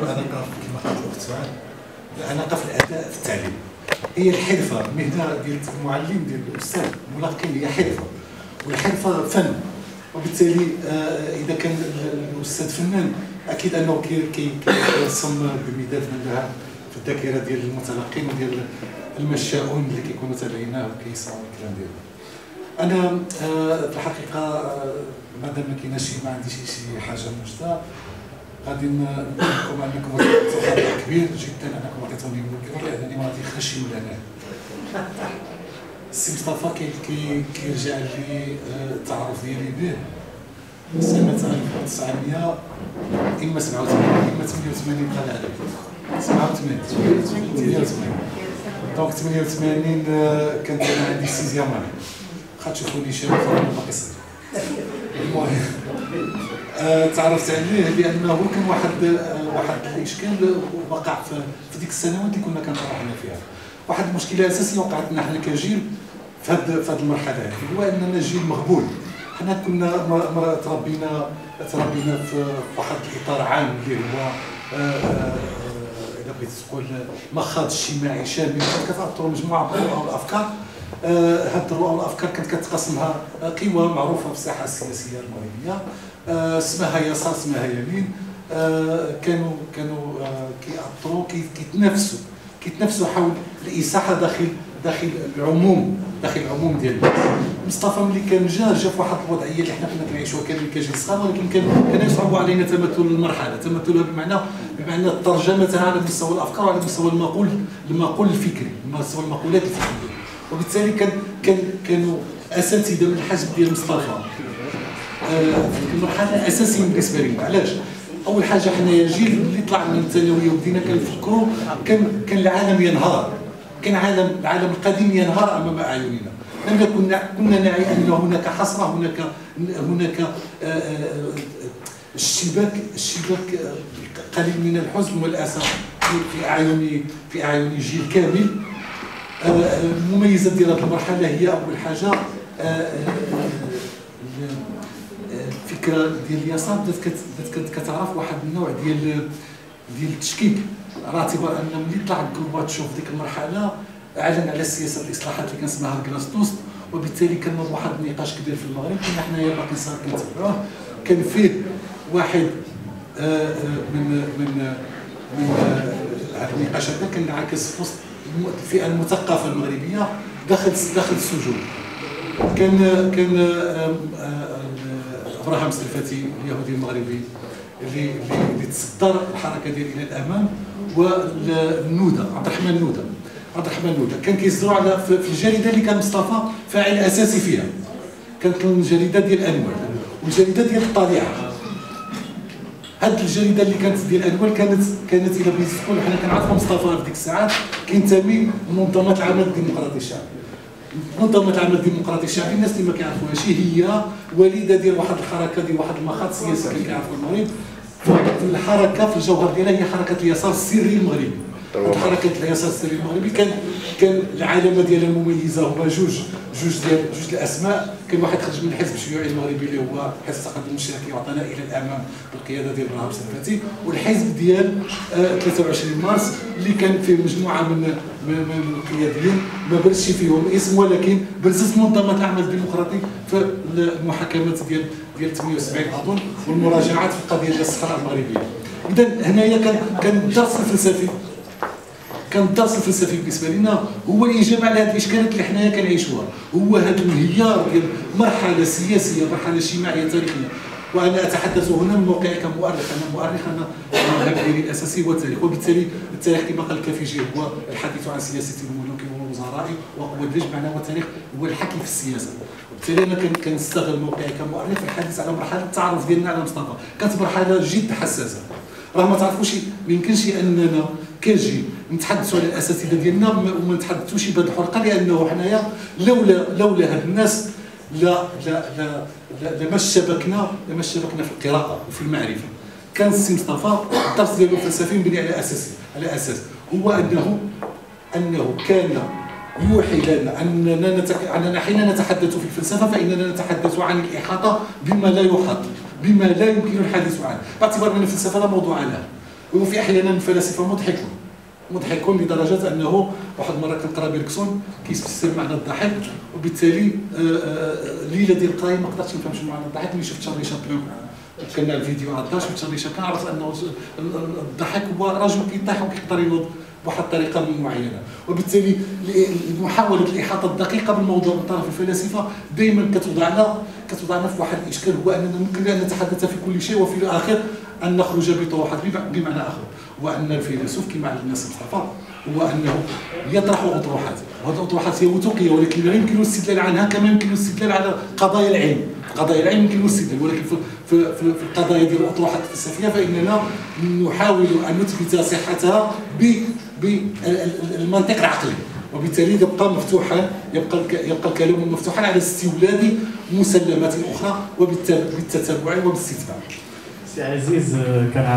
كنديروا علاقه كما قلت وقت السؤال، العلاقه في الاداء في التعليم هي الحرفه، المهنه ديال المعلم ديال الاستاذ الملقن هي حرفه، والحرفه فن، وبالتالي اذا كان الاستاذ فنان اكيد انه كيرسم بمداد من لها في الذاكره ديال المتلقين وديال المشاؤون اللي كيكونوا تابعيناه وكيسمعوا الكلام ديالنا. انا في الحقيقه مادام ما كايناش ما عنديش شي حاجه موجوده غادي نقولكم انكم تفضل كبير جدا انكم عطيتوني الميكرو لانني ما غادي نخشيو لهنا. السي مصطفى كيرجع لي التعارف ديالي به سنه 1900 اما 87 اما 88 بقى على بالي 88 دونك 88 كانت انا عندي سيزيام خا تشوفوني شاب باقي صغير. المهم تعرفت عليه لانه كان واحد الاشكال وقع في ديك السنوات اللي كنا كنطرحنا فيها. واحد المشكله اساسيه وقعت لنا حنا كجيل في هذه المرحله هذه هو اننا جيل مغبول. حنا كنا تربينا في واحد الاطار عام اللي هو اذا بغيتي تقول مخاض اجتماعي شامل كتعطوا مجموعه من الافكار. هاد الرؤى والافكار كانت كتقسمها قوى معروفه في الساحه السياسيه المغربيه، اسمها يسار اسمها يمين، كانوا كيأطروا كيتنافسوا حول الاساحه داخل العموم ديال الناس. مصطفى ملي كان جا في واحد الوضعيه اللي حنا كنا كنعيشوها كجيل صغار، ولكن كان يصعب علينا تمثل المرحله، تمثلها بمعنى ترجمتها على مستوى الافكار وعلى مستوى المقول الفكري، مستوى المقولات الفكريه. وبالتالي كانوا اساتذه من الحزب ديال مصطفى في المرحله اساسيه بالنسبه لنا. علاش؟ اول حاجه حنايا جيل اللي طلع من الثانويه وبدينا كنفكروا كان العالم ينهار، كان العالم القديم ينهار امام اعيننا. كنا نعي ان هناك حصره، هناك اشتباك قليل من الحزن والاسى في اعين جيل كامل. المميزه ديال هذه المرحله هي اول حاجه الفكره ديال اليسار بدات كتعرف واحد النوع ديال التشكيك، على اعتبار ان ملي طلع غورباتشوف ديك المرحله اعلن على السياسه الاصلاحات اللي كان اسمها الكلاستوست، وبالتالي كان واحد النقاش كبير في المغرب كنا حنايا باقي صغار كنتبعوه. كان فيه واحد من هذا النقاش هذا كان عاكس في وسط الفئه المثقفه المغربيه داخل السجون. كان ابراهيم السرفاتي اليهودي المغربي اللي تصدر الحركه ديال الى الامام، والنوده عبد الرحمن النوده كان كيصدروا على في الجريده اللي كان مصطفى فاعل اساسي فيها. كانت الجريده ديال الانوال والجريده ديال الطليعه. هاد الجريده اللي كانت ديال الانوال كانت الى بغيتي تقول حنا كنعرفوا مصطفى في ديك الساعات كينتمي لمنظمه العمل الديمقراطي الشعبي. منظمه العمل الديمقراطي الشعبي الناس اللي ما كيعرفوهاش هي وليده ديال واحد الحركه ديال واحد المخاط سياسي كما كيعرفوا المغرب. الحركه في الجوهر ديالها هي حركه اليسار السري المغربي. حركه اليسار السري المغربي كان العلامه ديالها المميزه هما جوج الاسماء. كان واحد خرج من الحزب الشيوعي المغربي اللي هو حزب التقدم المشتركي وعطانا الى الامام بالقياده ديال ابراهيم السرفاتي، والحزب ديال 23 مارس اللي كان فيه مجموعه من القياديين ما برزش فيهم اسم، ولكن برزت منظمه العمل الديمقراطي في المحاكمات ديال 78 اظن والمراجعات في القضيه ديال الصحراء المغربيه. اذا هنايا كان الدرس الفلسفي بالنسبه لنا هو الاجابه على هذه الاشكالات اللي حنايا كنعيشوها، هو هذا الانهيار ديال مرحله سياسيه، مرحله اجتماعيه تاريخيه. وانا اتحدث هنا من موقعي كمؤرخ، انا مهبلي الاساسي هو التاريخ، وبالتالي التاريخ كما قال الكافيجي هو الحديث عن سياسه الملوك والوزراء وقوى الجيش، معناه التاريخ هو الحكي في السياسه. وبالتالي انا كنستغل موقعي كمؤرخ في الحديث على مرحله التعرف ديالنا على مصطفى، كانت مرحله جد حساسه. راه ما تعرفوش، ما يمكنش اننا كنجي نتحدثوا على الاساتذه ديالنا وما نتحدثوش بهذه الحرقه، لانه حنايا لولا هاد الناس لا ما شبكنا في القراءه وفي المعرفه. كان السي مصطفى الدرس ديالو الفلسفي مبني على اساس هو انه كان يوحي لنا اننا حين نتحدث في الفلسفه فاننا نتحدث عن الاحاطه بما لا يحاط، بما لا يمكن الحديث عنه، باعتبار ان الفلسفه لا موضوع لها. وفي احيانا فلاسفه مضحكون لدرجه انه واحد المره كنقرا برجسون كيفسر معنى الضحك، وبالتالي الليله ديال القرايه ما قدرتش نفهم شنو معنى الضحك. ملي شفت شارلي شابلان كنا الفيديو عندنا، شفت شارلي شابلان عرفت انه الضحك هو رجل كيضحك وكيقدر ينوض بواحد الطريقه معينه، وبالتالي محاوله الاحاطه الدقيقه بالموضوع من طرف الفلاسفه دائما كتوضعنا في واحد الاشكال، هو اننا ممكن ان نتحدث في كل شيء وفي الاخر ان نخرج بطروحات بمعنى اخر. وان الفيلسوف كما علمنا مصطفى هو انه يطرح اطروحات، وهذه الاطروحات هي وثوقيه، ولكن لا يمكن الاستدلال عنها كما يمكن الاستدلال على قضايا العلم. قضايا العلم يمكن الاستدلال، ولكن في القضايا ديال الاطروحات الفلسفيه فاننا نحاول ان نثبت صحتها بالمنطق العقلي، وبالتالي يبقى مفتوحا، يبقى الكلام مفتوحا على استولاد مسلمات اخرى وبالتتبع وبالاستتباع. سي عزيز كان